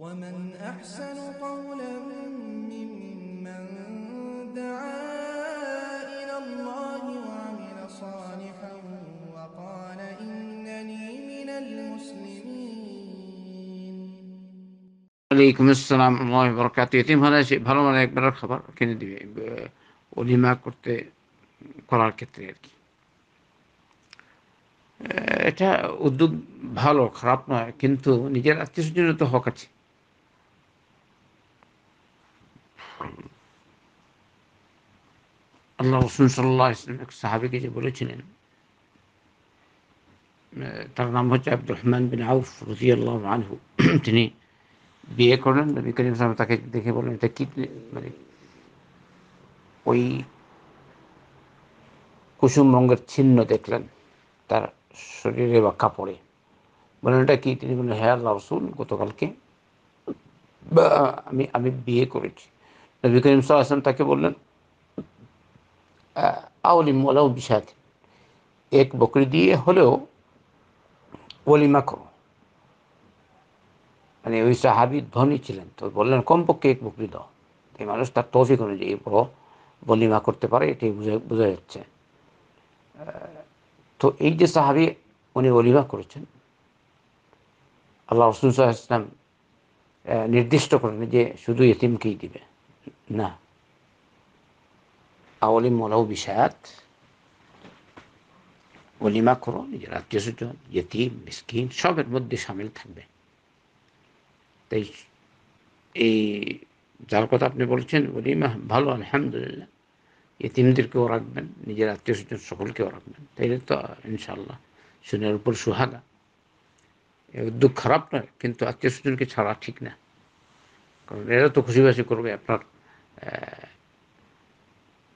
ومن أحسن قولا ممن دعا إلى الله وعمل صالحا وقال إنني من المسلمين. عليكم السلام ورحمة الله وبركاته. يتم هذا الشيء بحلو ملايك برا خبر كنت دي ولي ما كنت قرار كتير كي এটা উদ্যোগ ভালো, খারাপ নয়, কিন্তু নিজের আত্মীয়স্বজনের তো হক আছে। আল্লাহ রাসূল সাল্লাল্লাহু আলাইহি ওয়াসাল্লাম এক সাহাবীকে যে বলেছিলেন, তার নাম হচ্ছে আব্দুর রহমান বিন আউফ রাদিয়াল্লাহু আনহু, তিনি বিয়ে করেন। নবী করিম সাল্লাল্লাহু আলাইহি ওয়াসাল্লাম তাকে দেখে বলেন, এটা কি মানে ওই কুসুম রঙের ছিন্ন দেখলেন তার শরীরে বা কাপড়ে, বলেন এটা কি? তিনি বলেন, হ্যাঁ আল্লাহর রাসূল, গতকালকে আমি বিয়ে করেছি। নবী করিম সাল্লাল্লাহু আলাইহি ওয়াসাল্লাম তাকে বললেন, আউলিম ওয়ালাউ বিশাত, এক বকরি দিয়ে হলেও ওলিমা করো। মানে ওই সাহাবী ধনী ছিলেন, তো বললেন কমপক্ষে এক বকরি দাও। এই মানুষ তার তৌফিক অনুযায়ী বড় ওলিমা করতে পারে, এটাই বোঝা যাচ্ছে। তো এই যে সাহাবী উনি ওলিমা করেছেন, আল্লাহ রাসূল সাল্লাল্লাহু আলাইহি ওয়াসাল্লাম নির্দিষ্ট করেন যে শুধু ইতিমকেই দিবে না, আউলিম ওয়ালাউ বিশাত, ওলিমা করো, নিজের আত্মীয় স্বজন, ইতিম, মিসকিন সবের মধ্যে শামিল থাকবে। তাই এই যার কথা আপনি বলছেন ওলিমা ভালো, আলহামদুলিল্লাহ, ইতিমদেরকেও রাখবেন, নিজের আত্মীয় স্বজন সকলকেও রাখবেন, তাইলে তো ইনশাআল্লাহ সুনের উপর সোহাগা। এই উদ্যোগ খারাপ নয়, কিন্তু আত্মীয় স্বজনকে ছাড়া ঠিক না, কারণ এরা তো খুশিবাসি করবে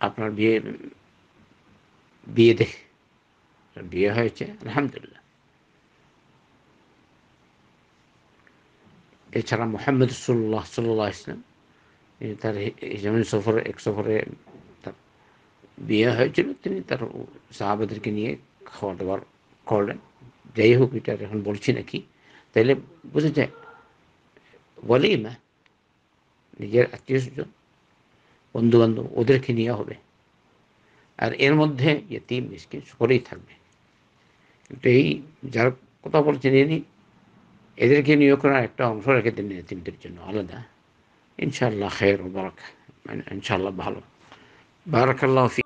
আপনার বিয়ে দেখে। বিয়ে হয়েছে আলহামদুলিল্লাহ। এছাড়া মুহাম্মদ সাল্লাল্লাহু আলাইহি ওয়াসাল্লাম তার হিজরত সফরে এক সফরে বিয়ে হয়েছিল, তিনি তার সাহাবাদেরকে নিয়ে খাওয়া দাওয়া করলেন। যাই হোক, এটা এখন বলছি নাকি, তাইলে বুঝে যায় ওয়ালিমা নিজের আত্মীয় স্বজন বন্ধুবান্ধব ওদেরকে নিয়ে হবে, আর এর মধ্যে ইতিম মিসকিন সকলেই থাকবে। কিন্তু এই যার কথা বলছেন ইনি এদেরকে নিয়ে করার একটা অংশ রেখে দেন ইতিমদের জন্য আলাদা। ইনশাআল্লাহ খের ও বারাকা, মানে ইনশাআল্লাহ ভালো। بارك الله فيك.